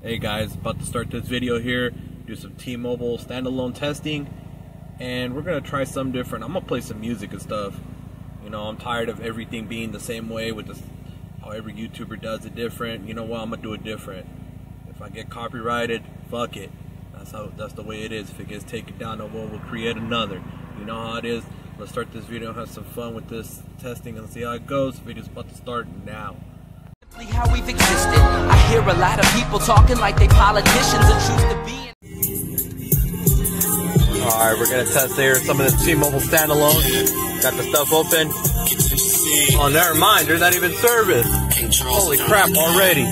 Hey guys, about to start this video here, do some T-Mobile standalone testing, and we're going to try something different. I'm going to play some music and stuff. You know, I'm tired of everything being the same way with this, how every YouTuber does it different. You know what, I'm going to do it different. If I get copyrighted, fuck it. That's the way it is. If it gets taken down, no one will create another. You know how it is. Let's start this video and have some fun with this testing and see how it goes. The video's about to start now. How we've existed. I hear a lot of people talking like they politicians and choose to be. Alright, we're gonna test here some of the T-Mobile standalone. Got the stuff open. Oh, never mind, they're not even serviced. Holy crap already.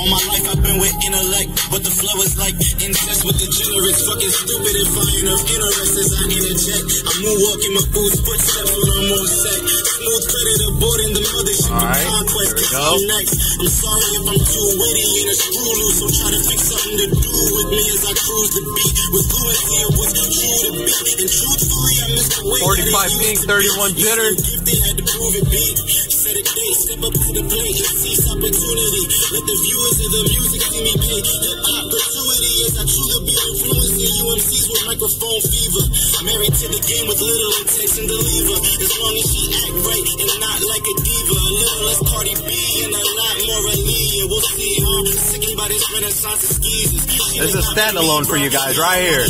All my life I've been with intellect, but the flow is like incest with degenerates. Fucking stupid if I ain't of interest as I interject. I moonwalk in my food's footsteps when I'm on set. Smooth cutter the board in the mothership right, conquest. I'm next. I'm sorry if I'm too witty and a screw loose. I'm trying to fix something to do with me as I cruise the beat. With fluency of what's true to be. And truthfully, I missed the way. 45 ping, 31 jitter. If they had to prove it, beat. Set a date, step up to the plate, and seize opportunity. Let the viewers and the music see me play. The opportunity is I truly be influencing UMCs with microphone fever. Married to the game with little intention to leave her. As long as she act right and not like a diva. A little less Cardi B and a lot more Aaliyah. We'll see how sickened by this renaissance of skeezers. This is a standalone for you guys right here.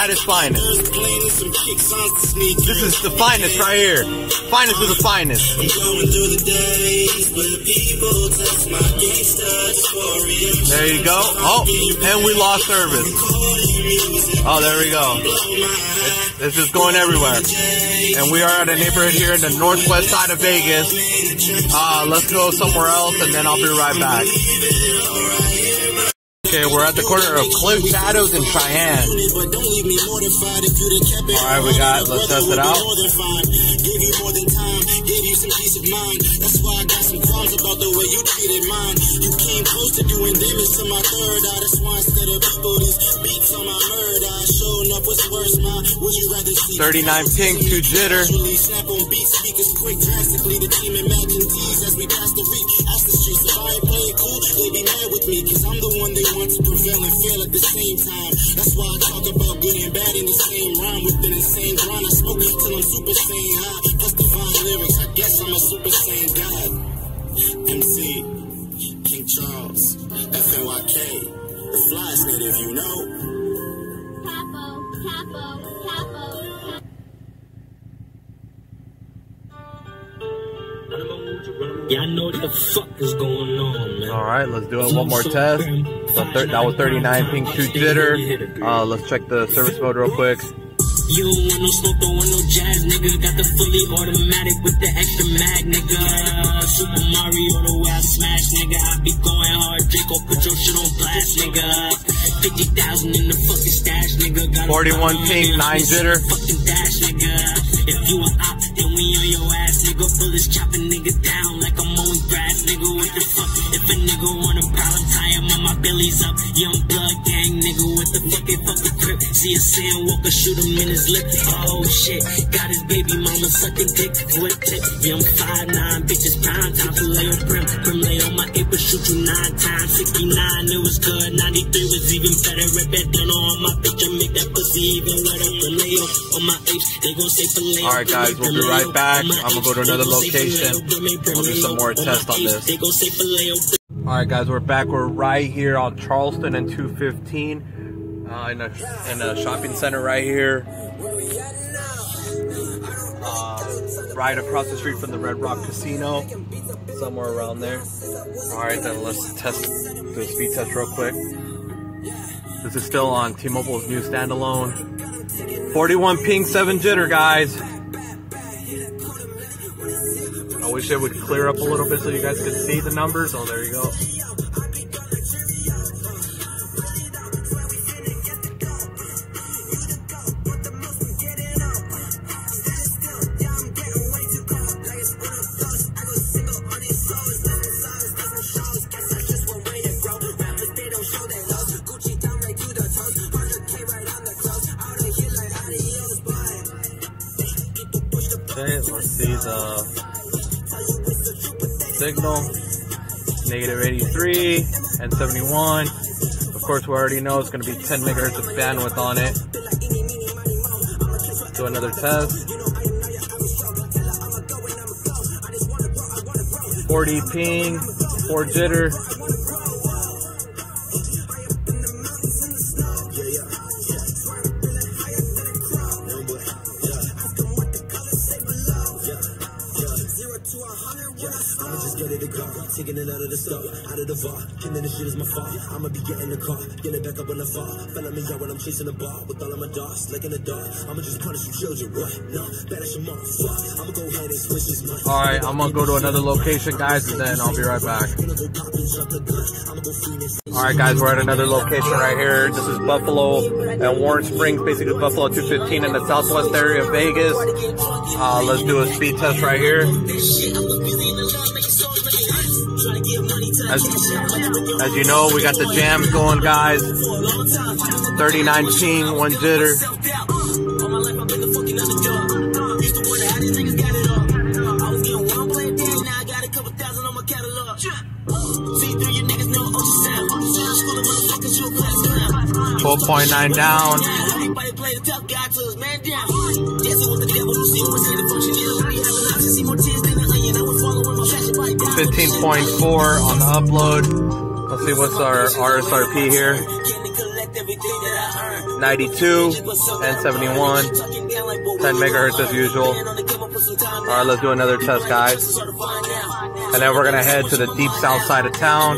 At its finest. This is the finest right here. Finest of the finest. I'm going through the days where people touch my gangsters. There you go. Oh, and we lost service. Oh, there we go. It's just going everywhere. And we are at a neighborhood here in the northwest side of Vegas. Let's go somewhere else, and then I'll be right back. Okay, we're at the corner of Cliff Shadows and Cheyenne. Alright, we got, let's test it out. 39 ping, 2 jitter. Want to prevail and fail at the same time. That's why I talk about good and bad in the same rhyme. Within the same grind, I smoke till I'm super sane high. Plus divine lyrics, I guess I'm a super sane god. MC, King Charles, FNYK, the flyest nigga if you know. Capo, capo, capo. Yeah, I know what the fuck is going on, man. Alright, let's do it one more test. That was 39 ping 2 jitter. Let's check the service mode real quick. You don't want no smoke, don't want no jazz, nigga. Got the fully automatic with the extra mag, nigga. Super Mario, the way I smash, nigga. I be going hard, Draco, put your shit on blast, nigga. 50,000 in the fucking stash, nigga. Got 41 ping, 9 jitter. Fucking dash, nigga. If you an op, then we on your ass, nigga. Bullets chopping nigga down like I'm mowing grass, nigga. What the fuck? If a nigga wanna problem, tie him on my bellies up. Young blood gang, nigga. What the fuck? It fuck the crib. See a sandwalker, shoot him in his. Oh shit, got his baby mama sucking dick with it. Young 5'9", bitches prime time to lay on brim. Brim lay on my apron, shoot you 9 times. 69, it was good, 93 was even better. Rip that dental on my picture, make that pussy even wetter. Brileo on my apes, they gon' say Brileo. Alright guys, we'll be right back. I'm gonna go to another location. We'll do some more tests on this. Alright guys, we're back. We're right here on Charleston and 215. In a shopping center right here, right across the street from the Red Rock Casino, somewhere around there. Alright, then let's test, do a speed test real quick. This is still on T-Mobile's new standalone. 41 ping, 7 jitter, guys. I wish it would clear up a little bit so you guys could see the numbers. Oh, there you go. Okay, let's see the signal. Negative 83, n71. Of course, we already know it's going to be 10 megahertz of bandwidth on it. Let's do another test. 40 ping, 4 jitter. I'ma just get it a go, taking it out of the store, out of the bar, and then this shit is my fault. I'ma be getting the car, get it back up when I fall. Fella me out when I'm chasing the ball, with all of my dogs, like in the dark. I'ma just punish you children, what? No, banish them off, fuck. I'ma go ahead and switch this money. Alright, I'm gonna go to another location, guys, and then I'll be right back. Alright guys, we're at another location right here. This is Buffalo and Warren Springs, basically Buffalo 215 in the southwest area of Vegas. Let's do a speed test right here. As you know, we got the jams going, guys. 39 ping, 1 jitter. Mm-hmm. 4.9 down. Mm-hmm. 15.4 on the upload. Let's see what's our RSRP here. 92 and 71. 10 megahertz as usual. Alright, let's do another test, guys. And then we're gonna head to the deep south side of town.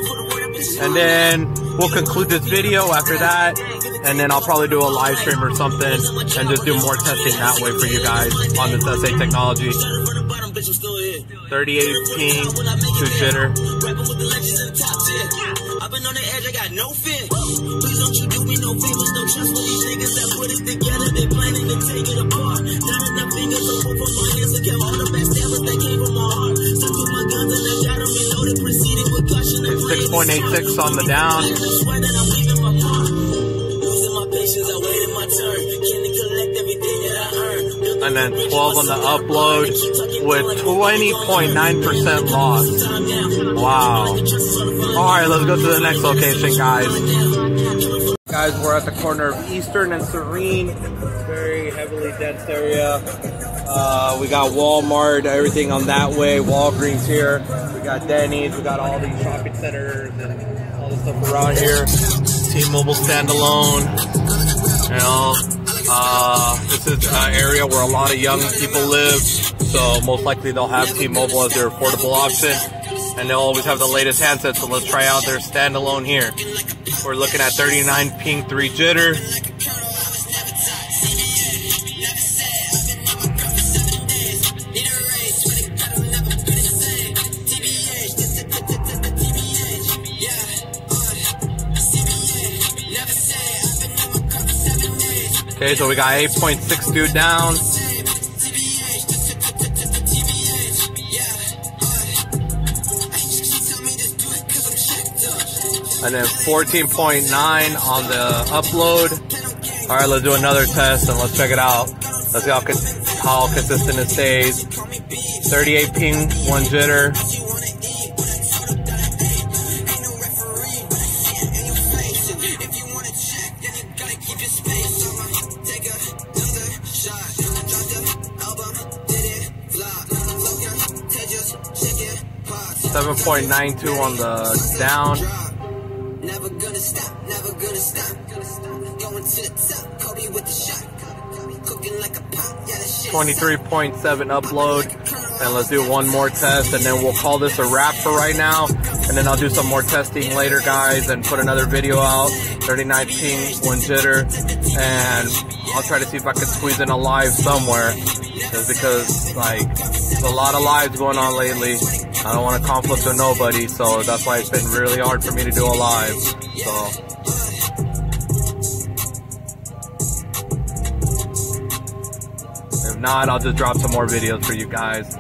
And then we'll conclude this video after that. And then I'll probably do a live stream or something and just do more testing that way for you guys on this SA technology. 38 ping, 2 jitter. It's 6.86 on the down. And then 12 on the upload, with 20.9% loss. Wow. Alright, let's go to the next location, guys. Guys, we're at the corner of Eastern and Serene. Very heavily dense area. We got Walmart, everything on that way. Walgreens here. We got Denny's. We got all these shopping centers and all this stuff around here. T-Mobile standalone. You know, this is an area where a lot of young people live. So most likely they'll have T-Mobile as their affordable option, and they'll always have the latest handset. So let's try out their standalone here. We're looking at 39 ping, 3 jitter. Okay, so we got 8.62 down. 14.9 on the upload. All right, let's do another test and let's check it out. Let's see how consistent it stays. 38 ping, 1 jitter. 7.92 on the down. Going to the top, Cody with the shot, cooking like a pop, yeah, that shit. 23.7 upload, and let's do one more test, and then we'll call this a wrap for right now, and then I'll do some more testing later, guys, and put another video out. 39 ping, 1 jitter, and I'll try to see if I can squeeze in a live somewhere, just because, like, there's a lot of lives going on lately. I don't want to conflict with nobody, so that's why it's been really hard for me to do a live, so... Not, I'll just drop some more videos for you guys.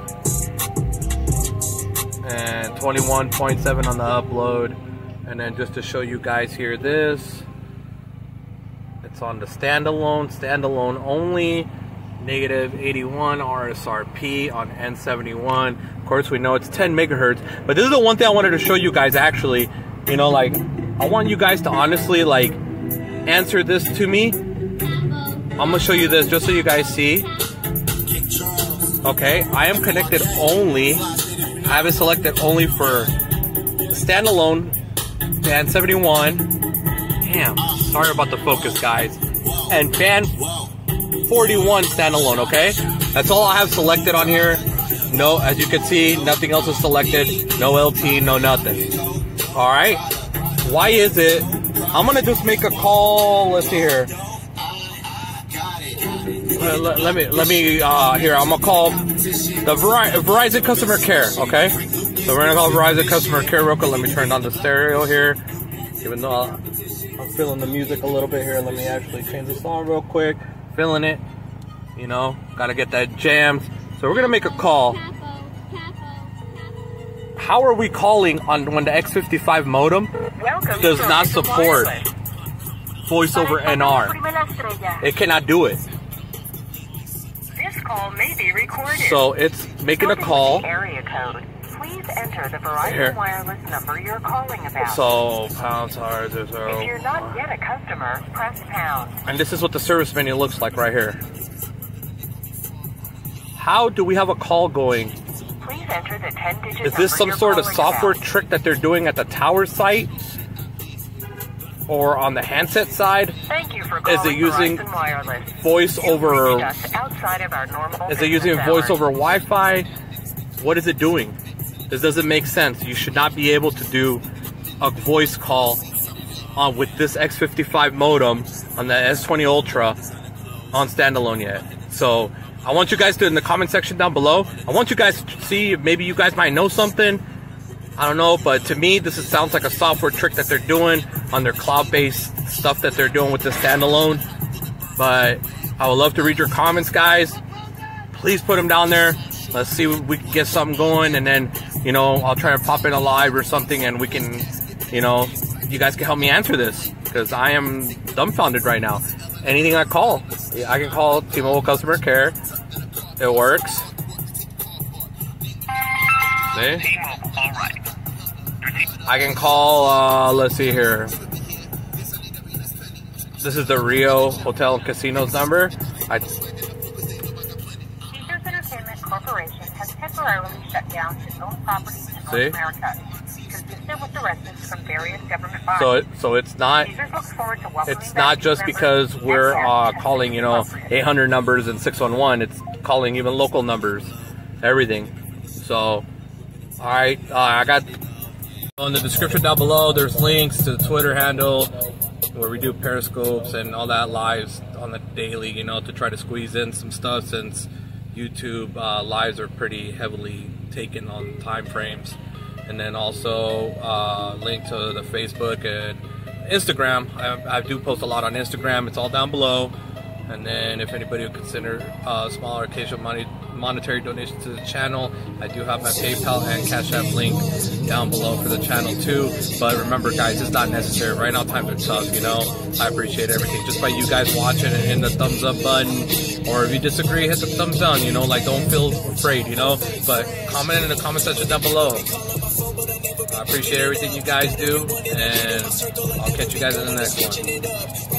And 21.7 on the upload, and then just to show you guys here, this, it's on the standalone only. negative 81 RSRP on n71. Of course, we know it's 10 megahertz, but this is the one thing I wanted to show you guys. Actually, you know, like, I want you guys to honestly like answer this to me. I'm gonna show you this just so you guys see. Okay, I am connected only. I have it selected only for standalone band 71. Damn, sorry about the focus, guys. And band 41 standalone, okay? That's all I have selected on here. No, as you can see, nothing else is selected. No LTE, no nothing. All right, why is it? I'm gonna just make a call. Let's see here. Let me here, I'm gonna call the Verizon customer care, okay? So we're gonna call Verizon customer care real quick. Let me turn on the stereo here, even though I'm feeling the music a little bit here. Let me actually change the song real quick. Feeling it, you know, gotta get that jammed. So we're gonna make a call. How are we calling on when the X55 modem does not support voice over NR? It cannot do it. Call may be recorded. So it's making a call. Area code. Please enter the Verizon wireless number you're calling about. So #0. If you're not yet a customer, press pound. And this is what the service menu looks like right here. How do we have a call going? Please enter the 10-digit. Is this some sort of software trick that they're doing at the tower site? Or on the handset side? Thank you for calling. Is it using voice over? Is it using voice over Wi-Fi? What is it doing? This doesn't make sense. You should not be able to do a voice call on with this X55 modem on the S20 Ultra on standalone yet. So I want you guys to, in the comment section down below, I want you guys to see if maybe you guys might know something. I don't know, but to me, this sounds like a software trick that they're doing on their cloud-based stuff that they're doing with the standalone. But I would love to read your comments, guys. Please put them down there. Let's see if we can get something going, and then, you know, I'll try to pop in a live or something, and we can, you know, you guys can help me answer this, because I am dumbfounded right now. Anything I call, I can call T-Mobile customer care. It works. See? I can call, let's see here. This is the Rio Hotel and Casino's number. Caesars Entertainment Corporation has temporarily shut down its own properties in North America, consistent with the residents from various government bodies. So it's not. It's not just because we're calling, you know, 800 numbers and 611. It's calling even local numbers, everything. So, all right, I got. In the description down below, there's links to the Twitter handle where we do Periscopes and all that lives on the daily, you know, to try to squeeze in some stuff since YouTube lives are pretty heavily taken on time frames. And then also link to the Facebook and Instagram. I do post a lot on Instagram. It's all down below. And then if anybody would consider smaller occasional monetary donations to the channel, I do have my PayPal and Cash App link down below for the channel too. But remember, guys, it's not necessary. Right now, times are tough, you know. I appreciate everything. Just by you guys watching and hitting the thumbs up button, or if you disagree, hit the thumbs down, you know. Like, don't feel afraid, you know. But comment in the comment section down below. I appreciate everything you guys do, and I'll catch you guys in the next one.